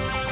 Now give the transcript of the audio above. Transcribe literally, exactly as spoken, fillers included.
What?